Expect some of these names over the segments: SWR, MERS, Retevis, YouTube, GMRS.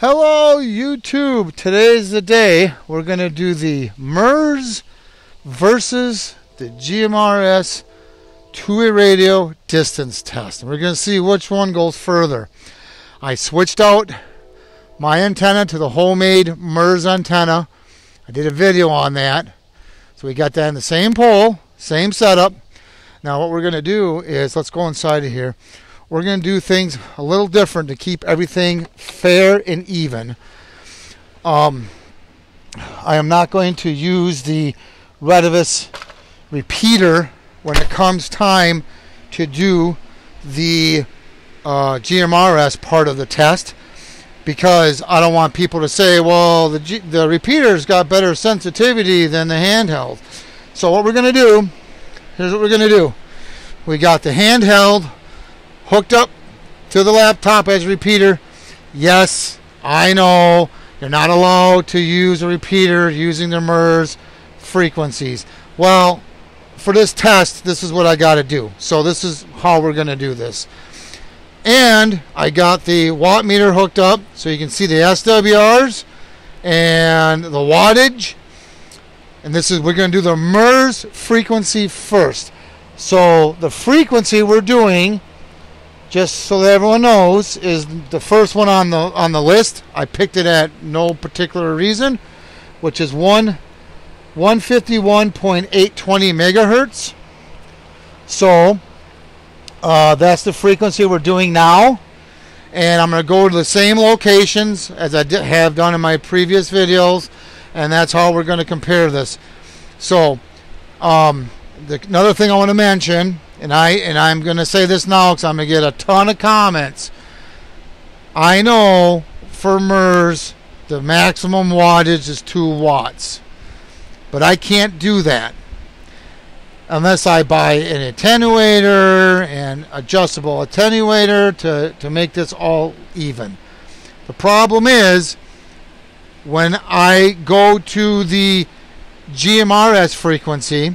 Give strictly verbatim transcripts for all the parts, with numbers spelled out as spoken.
Hello YouTube, today's the day we're going to do the MERS versus the G M R S two-way radio distance test. And we're going to see which one goes further. I switched out my antenna to the homemade MERS antenna. I did a video on that. So we got that in the same pole, same setup. Now what we're going to do is, let's go inside of here. We're going to do things a little different to keep everything fair and even. Um, I am not going to use the Retevis repeater when it comes time to do the uh, G M R S part of the test, because I don't want people to say, well, the, G the repeater's got better sensitivity than the handheld. So what we're going to do, here's what we're going to do. We got the handheld hooked up to the laptop as a repeater. Yes, I know you're not allowed to use a repeater using the MERS frequencies. Well, for this test, this is what I got to do. So this is how we're going to do this. And I got the watt meter hooked up so you can see the S W Rs and the wattage. And this is, we're going to do the MERS frequency first. So the frequency we're doing, just so that everyone knows, is the first one on the on the list. I picked it at no particular reason, which is one fifty-one point eight two zero megahertz. So uh, that's the frequency we're doing now, and I'm going to go to the same locations as I did, have done in my previous videos, and that's how we're going to compare this. So um, the, another thing I want to mention. And, I, and I'm going to say this now because I'm going to get a ton of comments. I know for MERS, the maximum wattage is two watts. But I can't do that unless I buy an attenuator and adjustable attenuator to, to make this all even. The problem is when I go to the G M R S frequency,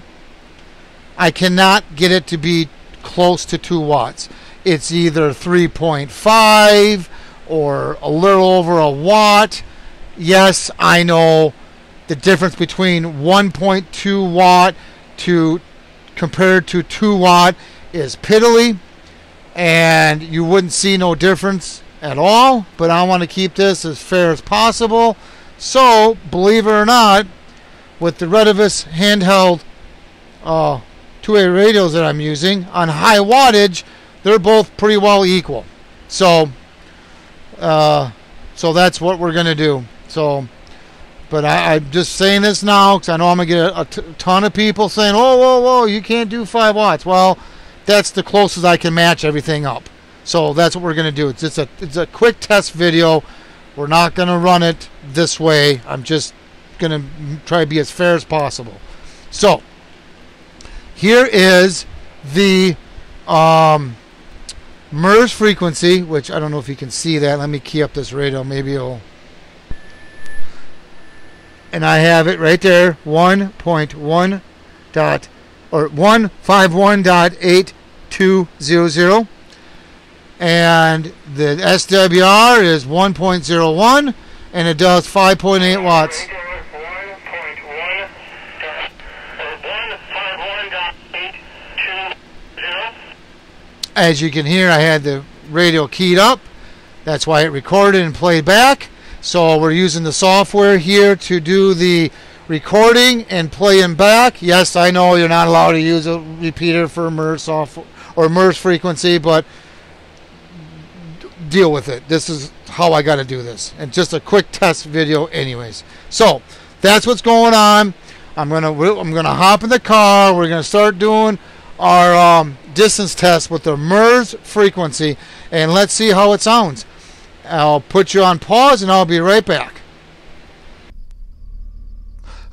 I cannot get it to be close to two watts. It's either three point five or a little over a watt. Yes, I know the difference between one point two watt to compared to two watt is piddly, and you wouldn't see no difference at all, but I want to keep this as fair as possible. So, believe it or not, with the Retevis handheld uh, two-way radios that I'm using on high wattage, they're both pretty well equal. So uh, so that's what we're gonna do. So but I, I'm just saying this now because I know I'm gonna get a, a t ton of people saying, oh, whoa, whoa, you can't do five watts. Well, that's the closest I can match everything up. So that's what we're gonna do. It's, it's a it's a quick test video. We're not gonna run it this way. I'm just gonna try to be as fair as possible. So here is the um, MERS frequency, which I don't know if you can see that. Let me key up this radio. Maybe it'll... And I have it right there, one point one dot, or one fifty-one point eight two zero zero. And the S W R is one point zero one, and it does five point eight watts. As you can hear, I had the radio keyed up. That's why it recorded and played back. So we're using the software here to do the recording and playing back. Yes, I know you're not allowed to use a repeater for MERS software or MERS frequency, but deal with it. This is how I got to do this. And just a quick test video anyways. So that's what's going on. I'm going to I'm going to hop in the car. We're going to start doing our um, distance test with the MERS frequency, and let's see how it sounds. I'll put you on pause and I'll be right back.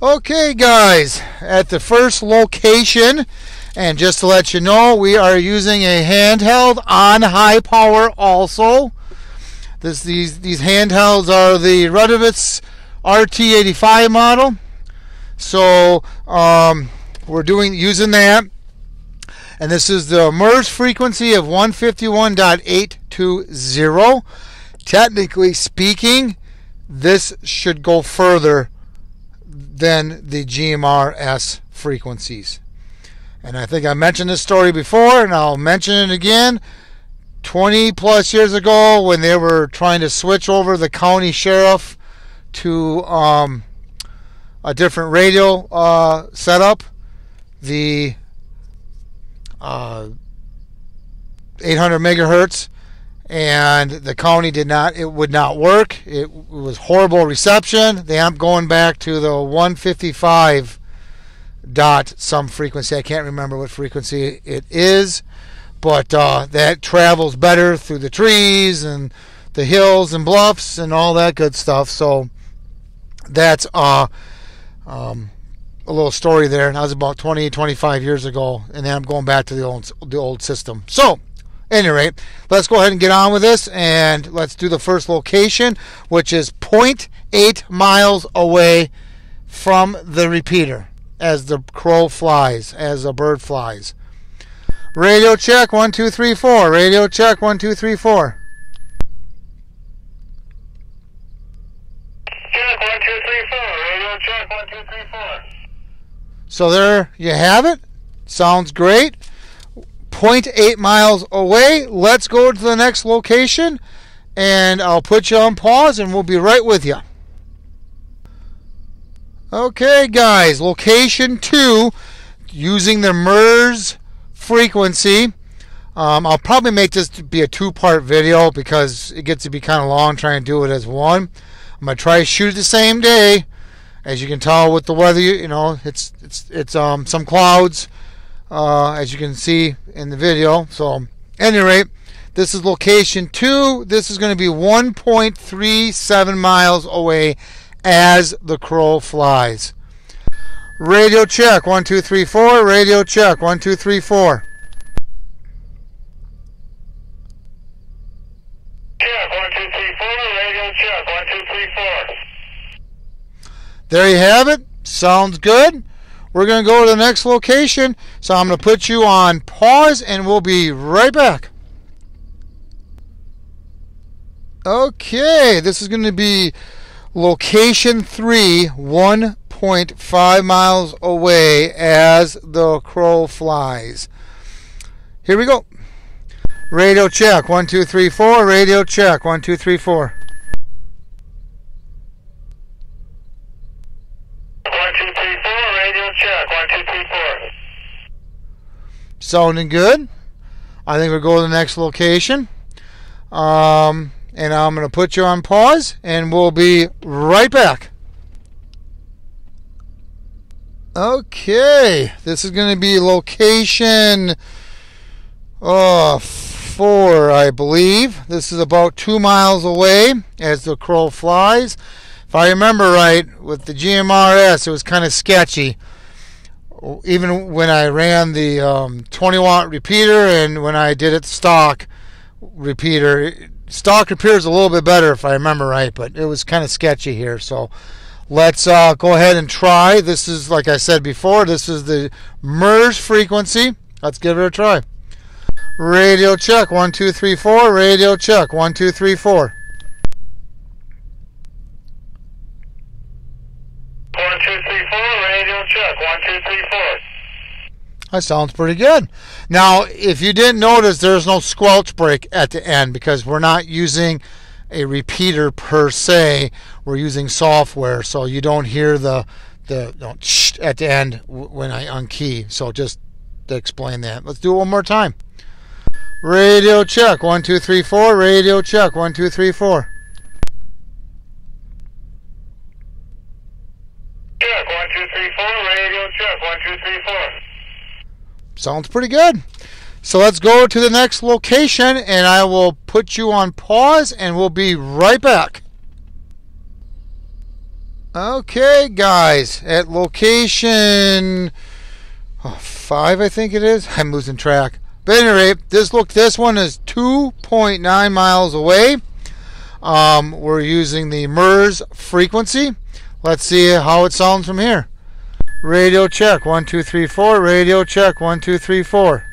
Okay guys, at the first location, and just to let you know, we are using a handheld on high power also. This, these, these handhelds are the Retevis R T eighty-five model. So um, we're doing using that. And this is the MERS frequency of one fifty-one point eight two zero. Technically speaking, this should go further than the G M R S frequencies. And I think I mentioned this story before, and I'll mention it again. twenty plus years ago, when they were trying to switch over the county sheriff to um, a different radio uh, setup, the uh, eight hundred megahertz, and the county did not, it would not work. It was horrible reception. They am going back to the one fifty-five dot some frequency. I can't remember what frequency it is, but uh, that travels better through the trees and the hills and bluffs and all that good stuff. So that's uh, um, a little story there. And that was about twenty, twenty-five years ago, and then I'm going back to the old, the old system. So at any rate, let's go ahead and get on with this, and let's do the first location, which is zero point eight miles away from the repeater, as the crow flies, as a bird flies. Radio check, one, two, three, four. Radio check, one, two, three, four. Check, one, two, three, four. Radio check, one, two, three, four. So there you have it. Sounds great. zero point eight miles away. Let's go to the next location, and I'll put you on pause, and we'll be right with you. Okay, guys, location two, using the MERS frequency. Um, I'll probably make this to be a two-part video because it gets to be kind of long trying to do it as one. I'm gonna try to shoot it the same day. As you can tell with the weather, you know, it's it's it's um some clouds, uh, as you can see in the video. So, at any rate, this is location two. This is going to be one point three seven miles away, as the crow flies. Radio check, one, two, three, four. Radio check, one, two, three, four. Check, one, two, three, four. Radio check, one, two, three, four. There you have it. Sounds good. We're going to go to the next location, so I'm going to put you on pause, and we'll be right back. Okay, this is going to be location three, one point five miles away, as the crow flies. Here we go. Radio check, one, two, three, four. Radio check, one, two, three, four. One, two, three, four. Radio check, one, two, three, four. Sounding good. I think we'll go to the next location. Um... And I'm going to put you on pause, and we'll be right back. Okay, this is going to be location uh, four, I believe. This is about two miles away, as the crow flies. If I remember right, with the G M R S, it was kind of sketchy. Even when I ran the um, twenty watt repeater, and when I did it stock repeater, it, stock appears a little bit better if I remember right, but it was kind of sketchy here. So let's uh, go ahead and try. This is, like I said before, this is the MERS frequency. Let's give it a try. Radio check, one, two, three, four. Radio check, one, two, three, four. One, two, three, four. Radio check, one, two, three, four. That sounds pretty good. Now, if you didn't notice, there's no squelch break at the end because we're not using a repeater per se. We're using software, so you don't hear the the no, shh at the end when I unkey. So just to explain that. Let's do it one more time. Radio check, one, two, three, four. Radio check, one, two, three, four. Check, one, two, three, four. Radio check, one, two, three, four. Sounds pretty good. So let's go to the next location, and I will put you on pause, and we'll be right back. Okay, guys, at location oh, five, I think it is. I'm losing track. But anyway, this look, this one is two point nine miles away. Um, we're using the MERS frequency. Let's see how it sounds from here. Radio check, one, two, three, four. Radio check, one, two, three, four.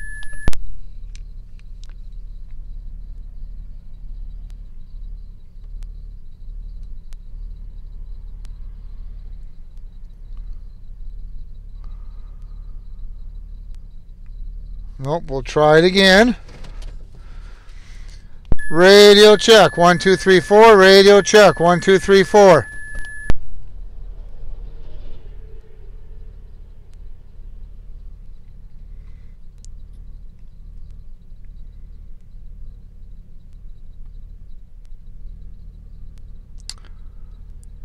Nope, we'll try it again. Radio check, one, two, three, four. Radio check, one, two, three, four.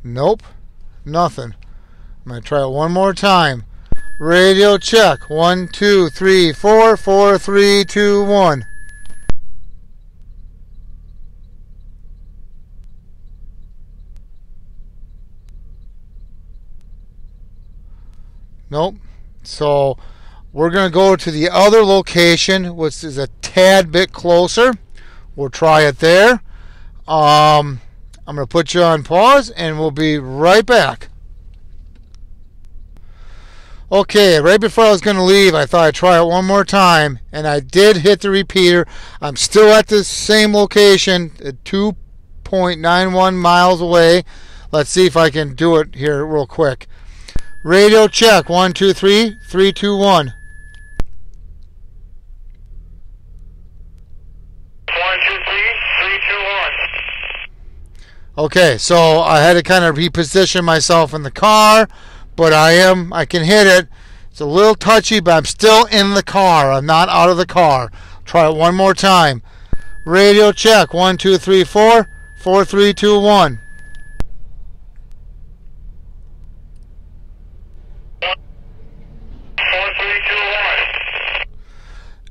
Nope, nothing. I'm going to try it one more time. Radio check, one, two, three, four, four, three, two, one. Nope. So we're going to go to the other location, which is a tad bit closer. We'll try it there. Um, I'm going to put you on pause, and we'll be right back. Okay, right before I was going to leave, I thought I'd try it one more time, and I did hit the repeater. I'm still at the same location, two point nine one miles away. Let's see if I can do it here real quick. Radio check, one, two, three, three, two, one. One, two, three, three, two, one. Okay, so I had to kind of reposition myself in the car, but I am, I can hit it. It's a little touchy, but I'm still in the car. I'm not out of the car. Try it one more time. Radio check, one, two, three, four, four, three, two, one.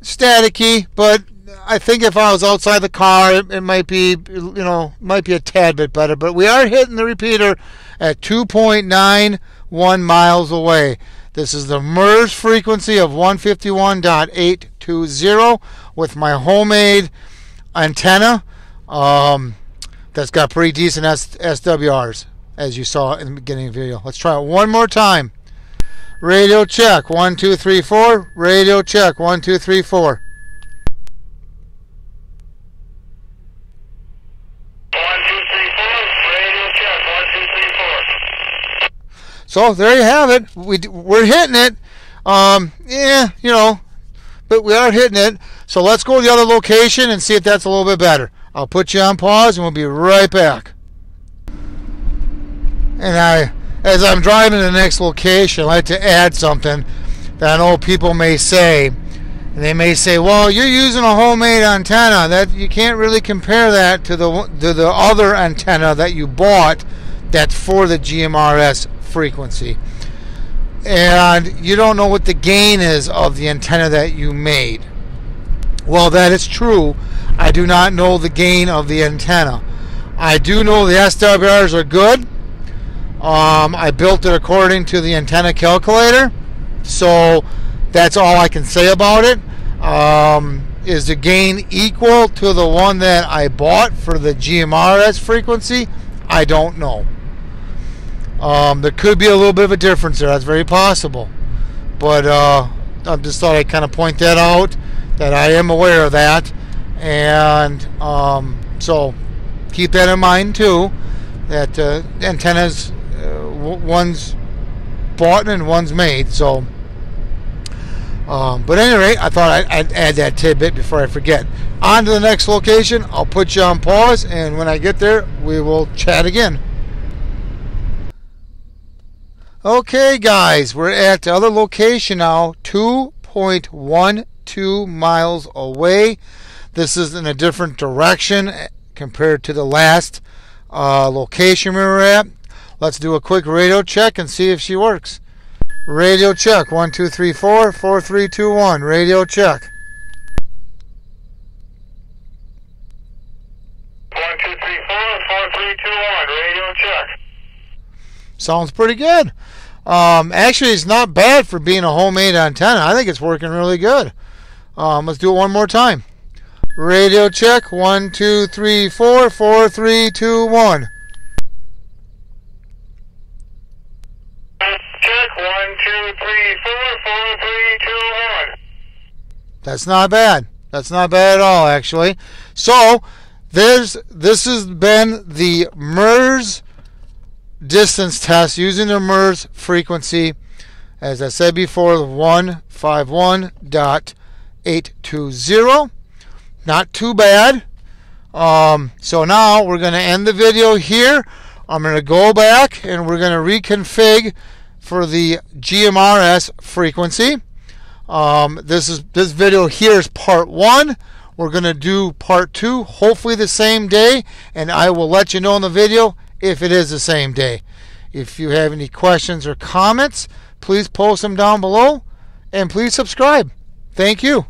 Staticky, but I think if I was outside the car, it, it might be, you know, might be a tad bit better. But we are hitting the repeater at two point nine one miles away. This is the MERS frequency of one fifty-one point eight two zero with my homemade antenna um, that's got pretty decent S W Rs, as you saw in the beginning of the video. Let's try it one more time. Radio check, one, two, three, four. Radio check, one, two, three, four. One, two, three, four. Radio check, one, two, three, four. So there you have it. We we're hitting it. Um, yeah, you know, but we are hitting it. So let's go to the other location and see if that's a little bit better. I'll put you on pause and we'll be right back. And I. As I'm driving to the next location, I'd like to add something that I know people may say. And they may say, well, you're using a homemade antenna. That you can't really compare that to the, to the other antenna that you bought that's for the G M R S frequency. And you don't know what the gain is of the antenna that you made. Well, that is true. I do not know the gain of the antenna. I do know the S W Rs are good. Um, I built it according to the antenna calculator, so that's all I can say about it. Um, is the gain equal to the one that I bought for the G M R S frequency? I don't know. Um, there could be a little bit of a difference there. That's very possible. But uh, I just thought I'd kind of point that out, that I am aware of that. And um, so keep that in mind too, that uh, antennas, one's bought and one's made. So um, but anyway, I thought I'd, I'd add that tidbit before I forget. On to the next location. I'll put you on pause, and when I get there we will chat again. Okay guys, we're at the other location now, two point one two miles away. This is in a different direction compared to the last uh, location we were at. Let's do a quick radio check and see if she works. Radio check, one, two, three, four, four, three, two, one. Radio check. One, two, three, four, four, three, two, one. Radio check. Sounds pretty good. Um, actually, it's not bad for being a homemade antenna. I think it's working really good. Um, let's do it one more time. Radio check, one, two, three, four, four, three, two, one. Check, one, two, three, four, four, three, two, one. That's not bad. That's not bad at all, actually. So, there's this has been the MERS distance test using the MERS frequency, as I said before, the one fifty-one point eight two zero eight two zero. Not too bad. Um, so now we're going to end the video here. I'm going to go back and we're going to reconfig for the G M R S frequency. Um, this is this video here is part one. We're going to do part two, hopefully the same day, and I will let you know in the video if it is the same day. If you have any questions or comments, please post them down below, and please subscribe. Thank you.